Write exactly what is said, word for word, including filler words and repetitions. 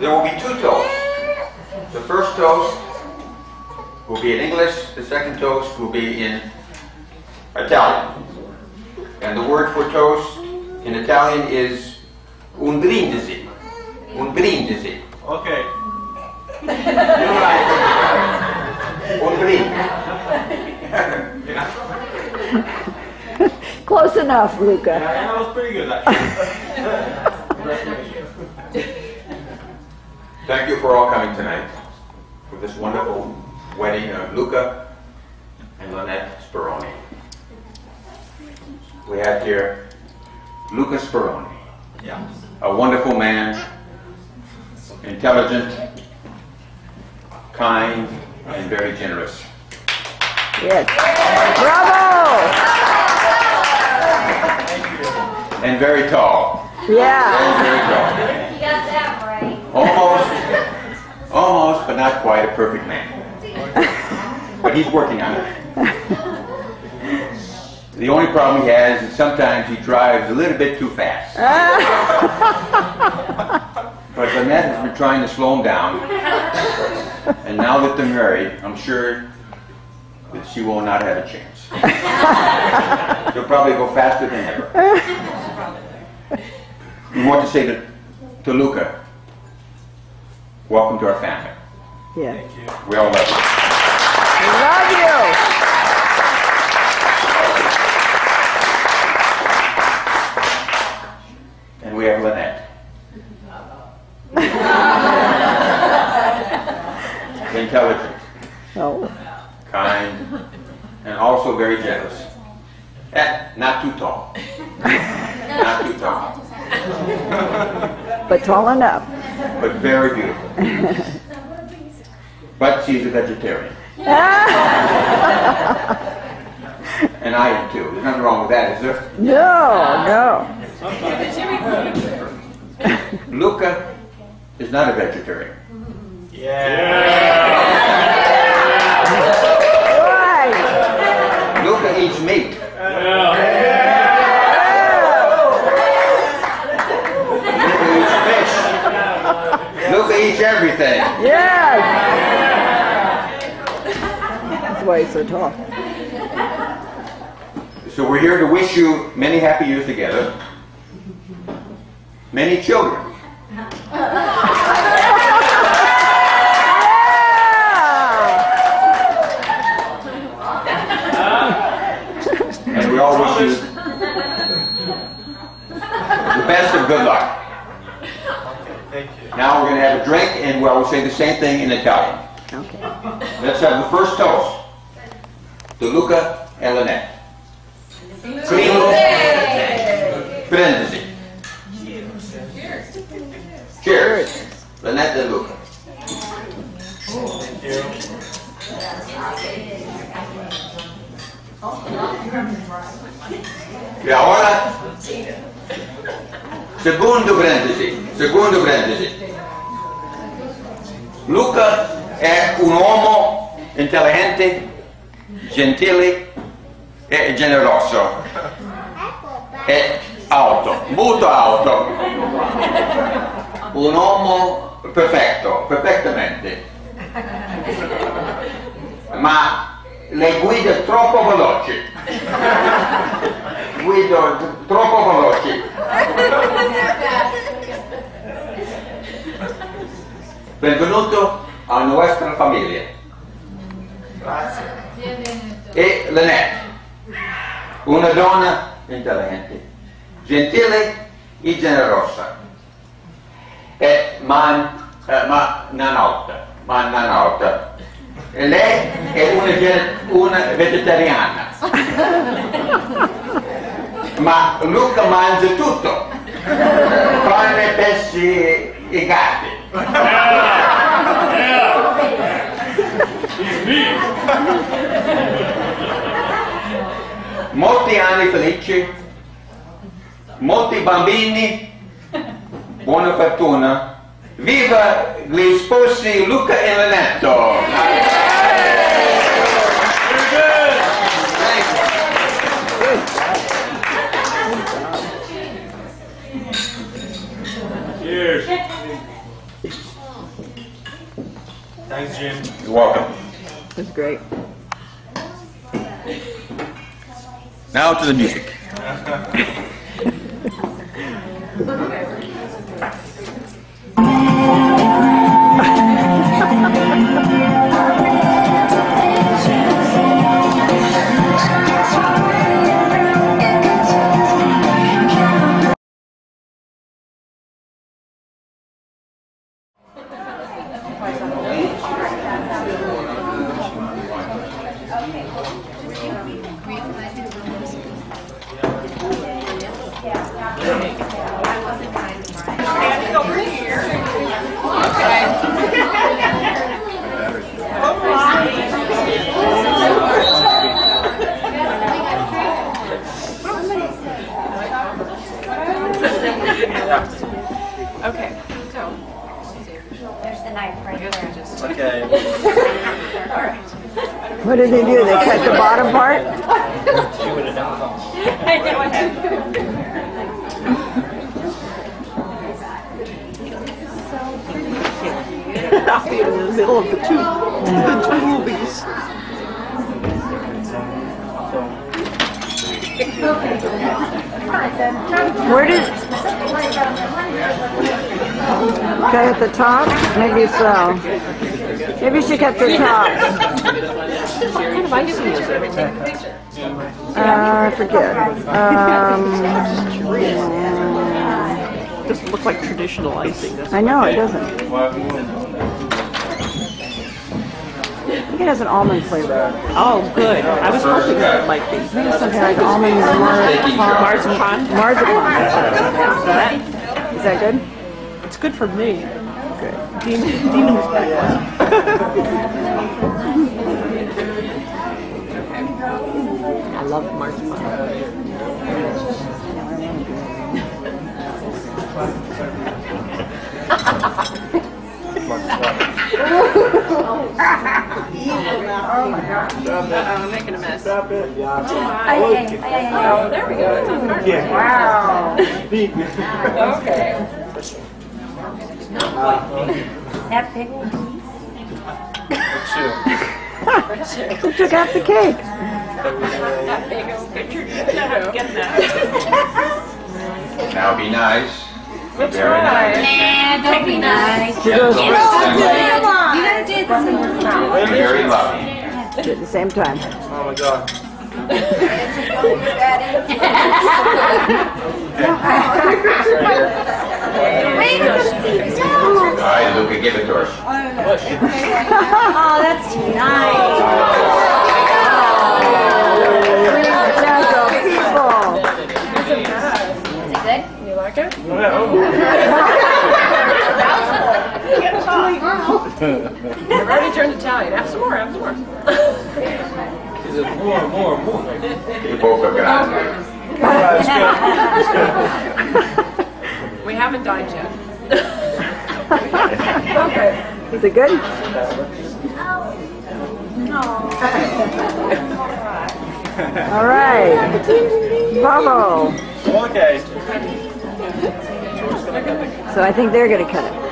there will be two toasts. The first toast will be in English, the second toast will be in Italian. And the word for toast in Italian is un brindisi. Un brindisi. Okay. You're right. Un brindisi. Close enough, Luca. Yeah, that was pretty good, actually. Thank you for all coming tonight for this wonderful wedding of Luca and Lynette Speroni. We have here Luca Speroni, yeah. A wonderful man, intelligent, kind, and very generous. Yes. Bravo! Thank you. And very tall. Yeah. Very, very tall. He got that right. Almost. Almost, but not quite a perfect man. But he's working on it. The only problem he has is sometimes he drives a little bit too fast. But Lynette has been trying to slow him down. And now that they're married, I'm sure that she will not have a chance. She'll probably go faster than ever. We want to say to, to Luca, welcome to our family. Yeah. Thank you. We all love you. We love you. And we have Lynette. Intelligent. Oh. Kind. And also very generous. Eh, not too tall. Not too tall. But tall enough. But very beautiful. But she's a vegetarian. And I am too. There's nothing wrong with that, is there? No, no. Luca is not a vegetarian. Yeah. Right. Luca eats meat. Eats everything. Yes. That's why he's so tall. So we're here to wish you many happy years together, many children, and we all wish you the best of good luck. Now we're going to have a drink, and well, we'll say the same thing in Italian. Okay. Let's have the first toast to Luca and Lynette. Primo Brindisi. Cheers. Cheers. Lynette and Luca. Thank you. E ora? Secondo Brindisi. Secondo Brindisi. Luca è un uomo intelligente, gentile e generoso. È alto, molto alto. Un uomo perfetto, perfettamente. Ma le guida troppo veloci. Guida troppo veloci. Benvenuto alla nostra famiglia. Grazie. E Lynette, una donna intelligente, gentile e generosa. E man, eh, ma non alta, ma non alta. E lei è una, una vegetariana. Ma Luca mangia tutto, tranne pesci e gatti. Yeah. Yeah. Molti anni felici, molti bambini, buona fortuna. Viva gli sposi Luca e Lynette! Yeah. Cheers! Thanks, Jason. You're welcome. That's great. Now to the music. Okay, so there's the knife right there. Just okay. All right. What do they do? They cut the bottom part? She would have done. I'll be in the middle of the two, the two movies. Where did? Okay, at the top? Maybe so. Maybe she kept the top. What kind of ice cream is it? Uh, I forget. Um, it doesn't look like traditional icing. I know, it doesn't. I think it has an almond flavor. Oh, good. I was hoping that it might be. I think it's something like almond marzipan. Marzipan. Marzipan. Is that good? It's good for me. Good. Dean, Dean was back. I love marzipan. Oh my God! Stop it! I'm making a mess. Stop it! Yeah. Oh, there we go. Wow. Okay. That big one, please. Who took out the cake? That big old picture. Get that. Now be nice. That's very nice. Nah, don't be nice. You gotta do it at the same time. Very lovely. At the same time. Oh my God. Alright, Luca, give it to her. Oh, that's nice. People. Is it good? You like it? I've already turned Italian. Have some more, have some more. More, more, more. You both are guys. We haven't dined yet. Okay. Is it good? No. All right. Bravo. Okay. So I think they're going to cut it.